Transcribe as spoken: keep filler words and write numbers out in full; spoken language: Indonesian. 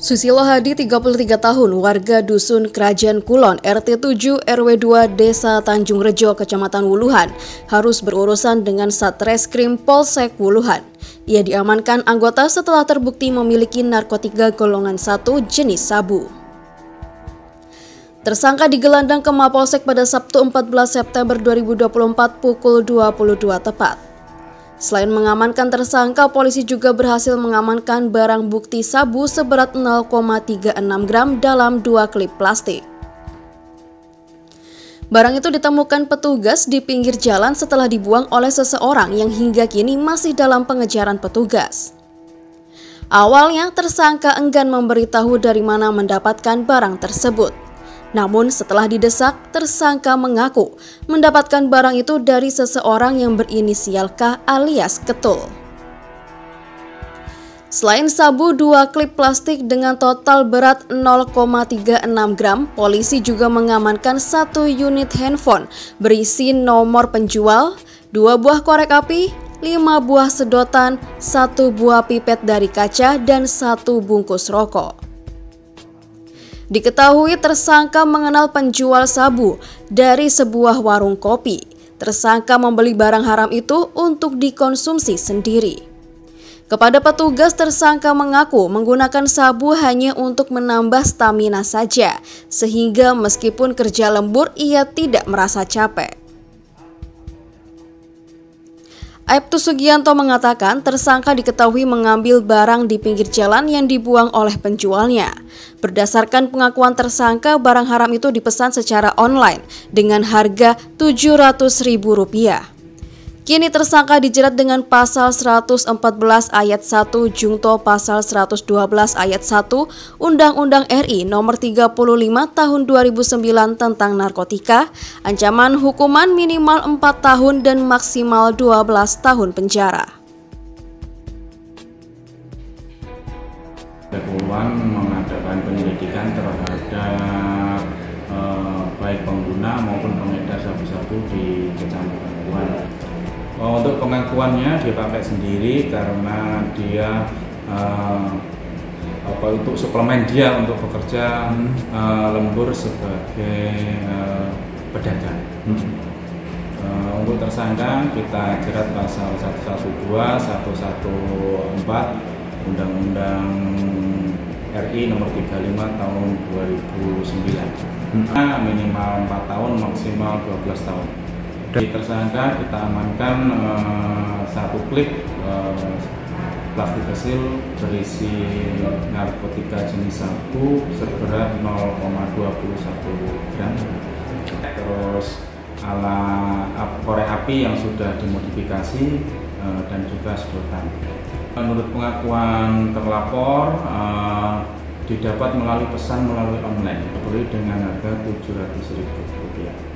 Susilo Hadi, tiga puluh tiga tahun, warga Dusun Krajan Kulon, R T tujuh R W dua, Desa Tanjung Rejo, Kecamatan Wuluhan, harus berurusan dengan Satreskrim Polsek Wuluhan. Ia diamankan anggota setelah terbukti memiliki narkotika golongan satu jenis sabu. Tersangka digelandang ke Mapolsek pada Sabtu empat belas September dua ribu dua puluh empat pukul dua puluh dua tepat. Selain mengamankan tersangka, polisi juga berhasil mengamankan barang bukti sabu seberat nol koma tiga enam gram dalam dua klip plastik. Barang itu ditemukan petugas di pinggir jalan setelah dibuang oleh seseorang yang hingga kini masih dalam pengejaran petugas. Awalnya, tersangka enggan memberitahu dari mana mendapatkan barang tersebut. Namun setelah didesak, tersangka mengaku mendapatkan barang itu dari seseorang yang berinisial K alias Ketul. Selain sabu, dua klip plastik dengan total berat nol koma tiga enam gram, polisi juga mengamankan satu unit handphone berisi nomor penjual, dua buah korek api, lima buah sedotan, satu buah pipet dari kaca, dan satu bungkus rokok. Diketahui tersangka mengenal penjual sabu dari sebuah warung kopi. Tersangka membeli barang haram itu untuk dikonsumsi sendiri. Kepada petugas, tersangka mengaku menggunakan sabu hanya untuk menambah stamina saja, sehingga meskipun kerja lembur ia tidak merasa capek. Aiptu Sugianto mengatakan tersangka diketahui mengambil barang di pinggir jalan yang dibuang oleh penjualnya. Berdasarkan pengakuan tersangka, barang haram itu dipesan secara online dengan harga tujuh ratus ribu rupiah. Kini tersangka dijerat dengan pasal seratus empat belas ayat satu jungto pasal seratus dua belas ayat satu Undang-Undang R I nomor tiga puluh lima tahun dua ribu sembilan tentang narkotika, ancaman hukuman minimal empat tahun dan maksimal dua belas tahun penjara. Polres mengadakan penyelidikan terhadap eh, baik pengguna maupun pengedar sabu-sabu di Kecamatan Wuluhan. Oh, untuk pengakuannya dia pakai sendiri karena dia eh, apa untuk suplemen dia untuk bekerja hmm. eh, lembur sebagai eh, pedagang. Hmm. Eh, untuk tersangka kita jerat pasal seratus dua belas, seratus empat belas. Undang-Undang R I nomor tiga puluh lima tahun dua ribu sembilan. Hmm. Minimal empat tahun, maksimal dua belas tahun. Di tersangka kita amankan uh, satu klip uh, plastik kecil berisi narkotika jenis sabu seberat nol koma dua satu gram. Terus ala korek api yang sudah dimodifikasi uh, dan juga sedotan. Menurut pengakuan terlapor, uh, didapat melalui pesan melalui online, dibeli dengan harga tujuh ratus ribu rupiah.